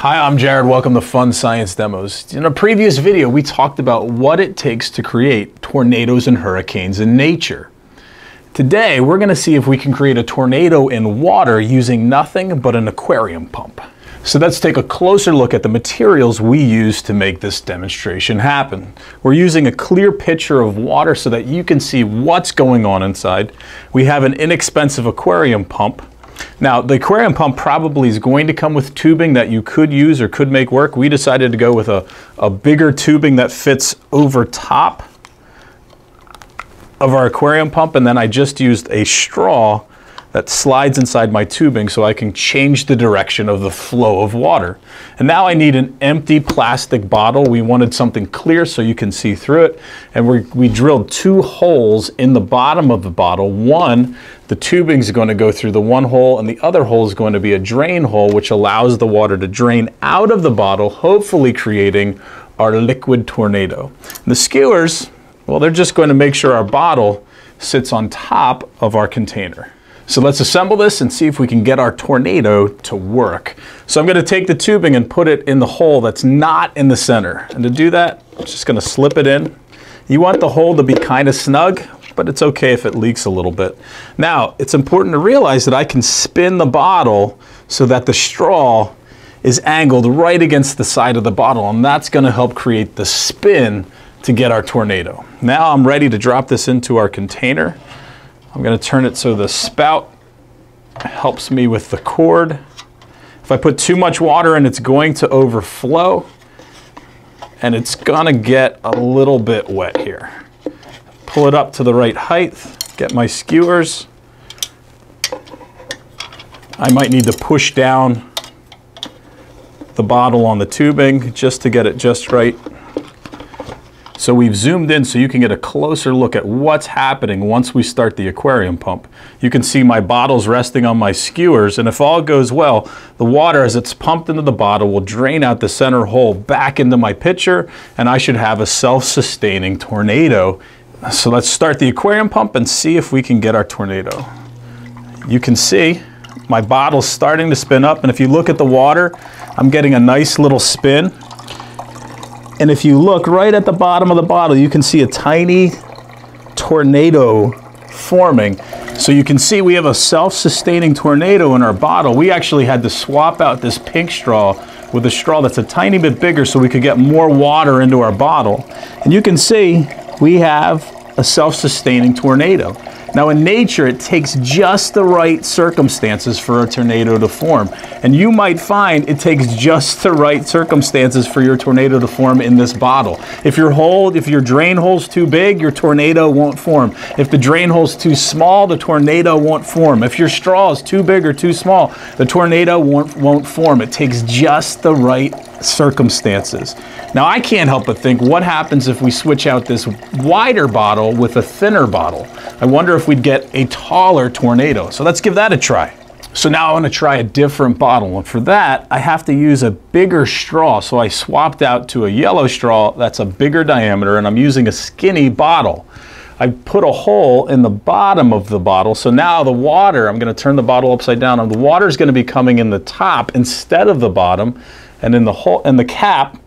Hi, I'm Jared. Welcome to Fun Science Demos. In a previous video, we talked about what it takes to create tornadoes and hurricanes in nature. Today, we're going to see if we can create a tornado in water using nothing but an aquarium pump. So let's take a closer look at the materials we use to make this demonstration happen. We're using a clear picture of water so that you can see what's going on inside. We have an inexpensive aquarium pump. Now, the aquarium pump probably is going to come with tubing that you could use or could make work. We decided to go with a bigger tubing that fits over top of our aquarium pump, and then I just used a straw that slides inside my tubing so I can change the direction of the flow of water. And now I need an empty plastic bottle. We wanted something clear so you can see through it. And we drilled two holes in the bottom of the bottle. One, the tubing is going to go through the one hole, and the other hole is going to be a drain hole, which allows the water to drain out of the bottle, hopefully creating our liquid tornado. And the skewers, well, they're just going to make sure our bottle sits on top of our container. So let's assemble this and see if we can get our tornado to work. So I'm going to take the tubing and put it in the hole that's not in the center. And to do that, I'm just going to slip it in. You want the hole to be kind of snug, but it's okay if it leaks a little bit. Now, it's important to realize that I can spin the bottle so that the straw is angled right against the side of the bottle, and that's going to help create the spin to get our tornado. Now I'm ready to drop this into our container. I'm going to turn it so the spout helps me with the cord. If I put too much water in, it's going to overflow, and it's going to get a little bit wet here. Pull it up to the right height, get my skewers. I might need to push down the bottle on the tubing just to get it just right. So we've zoomed in so you can get a closer look at what's happening once we start the aquarium pump. You can see my bottles resting on my skewers, and if all goes well, the water as it's pumped into the bottle will drain out the center hole back into my pitcher, and I should have a self-sustaining tornado. So let's start the aquarium pump and see if we can get our tornado. You can see my bottle's starting to spin up, and if you look at the water, I'm getting a nice little spin. And if you look right at the bottom of the bottle, you can see a tiny tornado forming. So you can see we have a self-sustaining tornado in our bottle. We actually had to swap out this pink straw with a straw that's a tiny bit bigger so we could get more water into our bottle. And you can see we have a self-sustaining tornado. Now in nature, it takes just the right circumstances for a tornado to form. And you might find it takes just the right circumstances for your tornado to form in this bottle. If your drain hole's too big, your tornado won't form. If the drain hole's too small, the tornado won't form. If your straw is too big or too small, the tornado won't form. It takes just the right circumstances. Now I can't help but think, what happens if we switch out this wider bottle with a thinner bottle? I wonder if we'd get a taller tornado. So let's give that a try. So now I want to try a different bottle, and for that I have to use a bigger straw. So I swapped out to a yellow straw that's a bigger diameter, and I'm using a skinny bottle. I put a hole in the bottom of the bottle, so now the water, I'm going to turn the bottle upside down, and the water is going to be coming in the top instead of the bottom. And in the hole in the cap,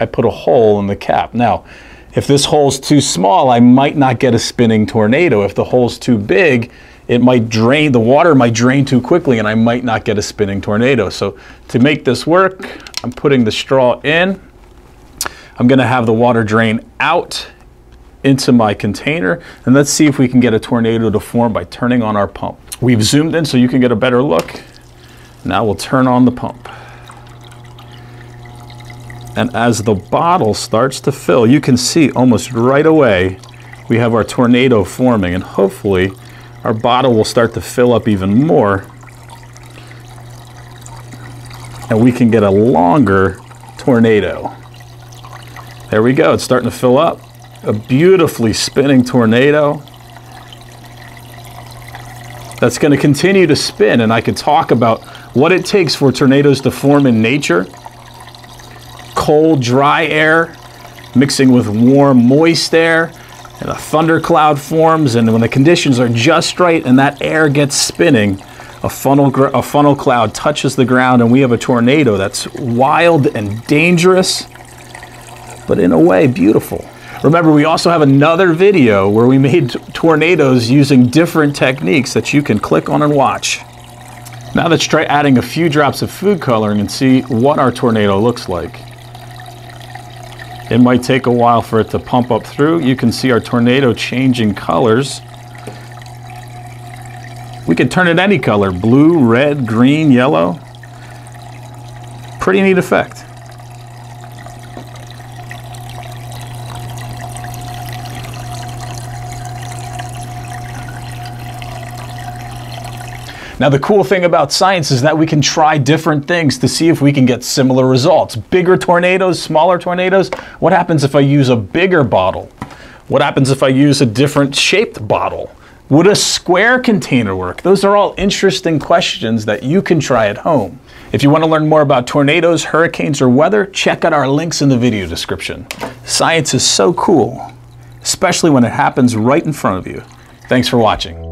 I put a hole in the cap. Now, if this hole's too small, I might not get a spinning tornado. If the hole's too big, it might drain, the water might drain too quickly, and I might not get a spinning tornado. So to make this work, I'm putting the straw in. I'm going to have the water drain out into my container, and let's see if we can get a tornado to form by turning on our pump. We've zoomed in so you can get a better look. Now we'll turn on the pump. And as the bottle starts to fill, you can see almost right away we have our tornado forming, and hopefully our bottle will start to fill up even more, and we can get a longer tornado. There we go, it's starting to fill up. A beautifully spinning tornado that's going to continue to spin, and I could talk about what it takes for tornadoes to form in nature. Cold, dry air mixing with warm, moist air, and a thundercloud forms, and when the conditions are just right and that air gets spinning, a funnel cloud touches the ground and we have a tornado that's wild and dangerous, but in a way beautiful. Remember, we also have another video where we made tornadoes using different techniques that you can click on and watch. Now let's try adding a few drops of food coloring and see what our tornado looks like. It might take a while for it to pump up through. You can see our tornado changing colors. We can turn it any color, blue, red, green, yellow. Pretty neat effect. Now the cool thing about science is that we can try different things to see if we can get similar results. Bigger tornadoes, smaller tornadoes. What happens if I use a bigger bottle? What happens if I use a different shaped bottle? Would a square container work? Those are all interesting questions that you can try at home. If you want to learn more about tornadoes, hurricanes, or weather, check out our links in the video description. Science is so cool, especially when it happens right in front of you. Thanks for watching.